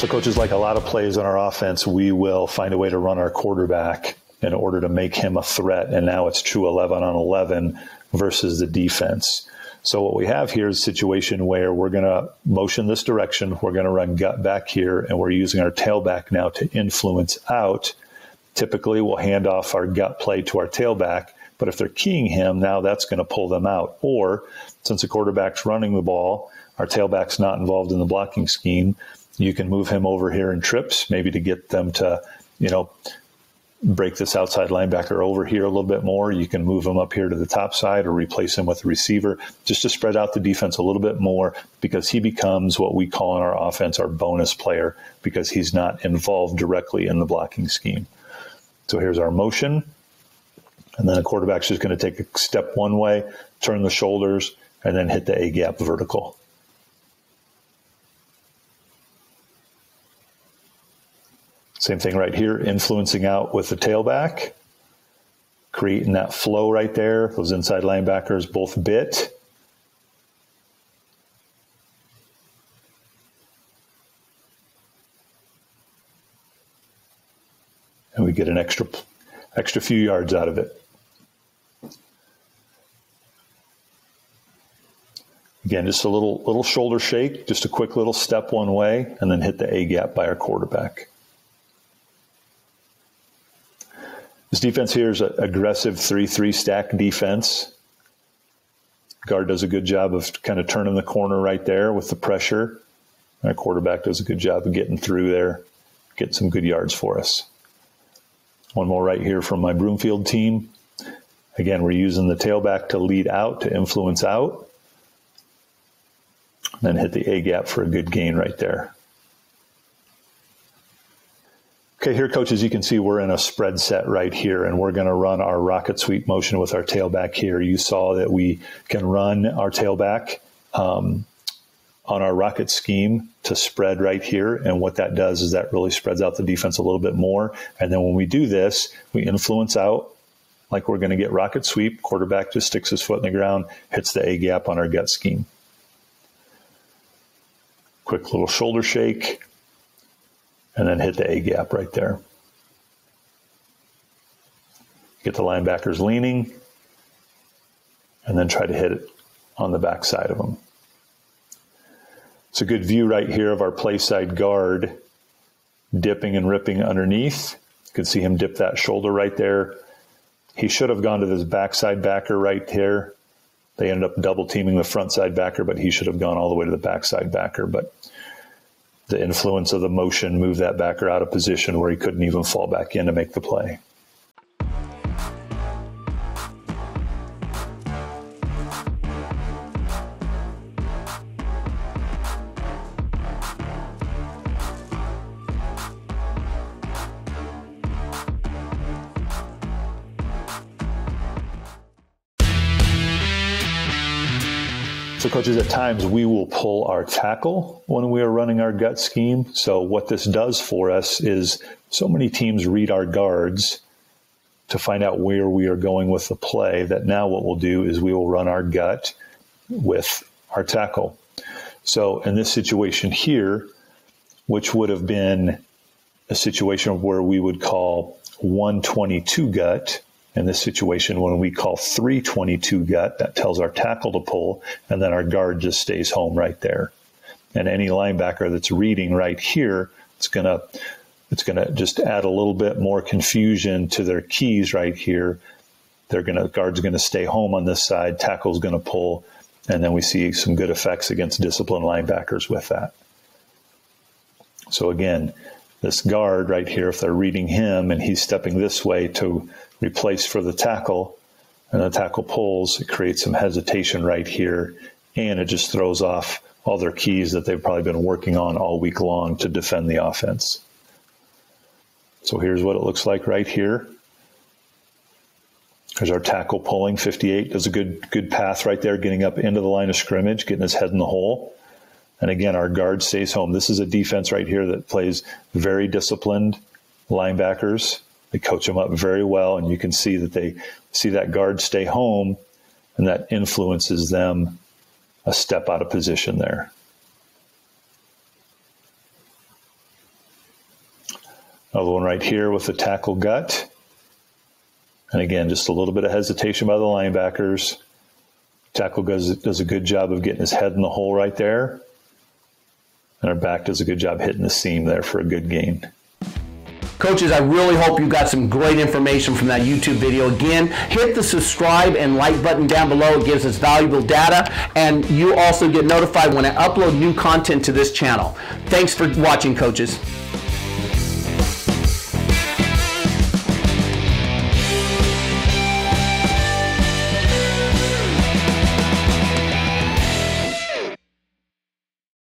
So coaches, like a lot of plays on our offense, we will find a way to run our quarterback in order to make him a threat. And now it's true 11 on 11 versus the defense. So what we have here is a situation where we're going to motion this direction. We're going to run gut back here, and we're using our tailback now to influence out. Typically, we'll hand off our gut play to our tailback, but if they're keying him, now that's going to pull them out. Or since the quarterback's running the ball, our tailback's not involved in the blocking scheme, you can move him over here in trips, maybe to get them to, break this outside linebacker over here a little bit more. You can move him up here to the top side or replace him with a receiver just to spread out the defense a little bit more, because he becomes what we call in our offense our bonus player, because he's not involved directly in the blocking scheme. So here's our motion. And then the quarterback's just going to take a step one way, turn the shoulders, and then hit the A-gap vertical. Same thing right here, influencing out with the tailback, creating that flow right there. Those inside linebackers both bit. And we get an extra few yards out of it. Again, just a little shoulder shake, just a quick little step one way, and then hit the A-gap by our quarterback. This defense here is an aggressive 3-3 stack defense. Guard does a good job of kind of turning the corner right there with the pressure. Our quarterback does a good job of getting through there, getting some good yards for us. One more right here from my Broomfield team. Again, we're using the tailback to lead out, to influence out. Then hit the A-gap for a good gain right there. Okay, here, coaches, you can see we're in a spread set right here, and we're going to run our rocket sweep motion with our tailback here. You saw that we can run our tailback on our rocket scheme to spread right here, and what that does is that really spreads out the defense a little bit more. And then when we do this, we influence out like we're going to get rocket sweep. Quarterback just sticks his foot in the ground, hits the A-gap on our gut scheme. Quick little shoulder shake. And then hit the A-gap right there. Get the linebackers leaning, and then try to hit it on the backside of them. It's a good view right here of our play side guard dipping and ripping underneath. You can see him dip that shoulder right there. He should have gone to this backside backer right here. They ended up double teaming the front side backer, but he should have gone all the way to the backside backer. But the influence of the motion moved that backer out of position where he couldn't even fall back in to make the play. So coaches, at times we will pull our tackle when we are running our gut scheme. So what this does for us is so many teams read our guards to find out where we are going with the play, that now what we'll do is we will run our gut with our tackle. So in this situation here, which would have been a situation where we would call 122 gut, in this situation, when we call 322 gut, that tells our tackle to pull, and then our guard just stays home right there. And any linebacker that's reading right here, it's gonna just add a little bit more confusion to their keys right here. Guard's gonna stay home on this side, tackle's gonna pull, and then we see some good effects against disciplined linebackers with that. So again, this guard right here, if they're reading him and he's stepping this way to replace for the tackle, and the tackle pulls, it creates some hesitation right here, and it just throws off all their keys that they've probably been working on all week long to defend the offense. So here's what it looks like right here. There's our tackle pulling. 58 does a good path right there, getting up into the line of scrimmage, getting his head in the hole. And again, our guard stays home. This is a defense right here that plays very disciplined linebackers. They coach them up very well, and you can see that they see that guard stay home, and that influences them a step out of position there. Another one right here with the tackle gut. And again, just a little bit of hesitation by the linebackers. Tackle gut does a good job of getting his head in the hole right there. And our back does a good job hitting the seam there for a good gain. Coaches, I really hope you got some great information from that YouTube video. Again, hit the subscribe and like button down below. It gives us valuable data, and you also get notified when I upload new content to this channel. Thanks for watching, coaches.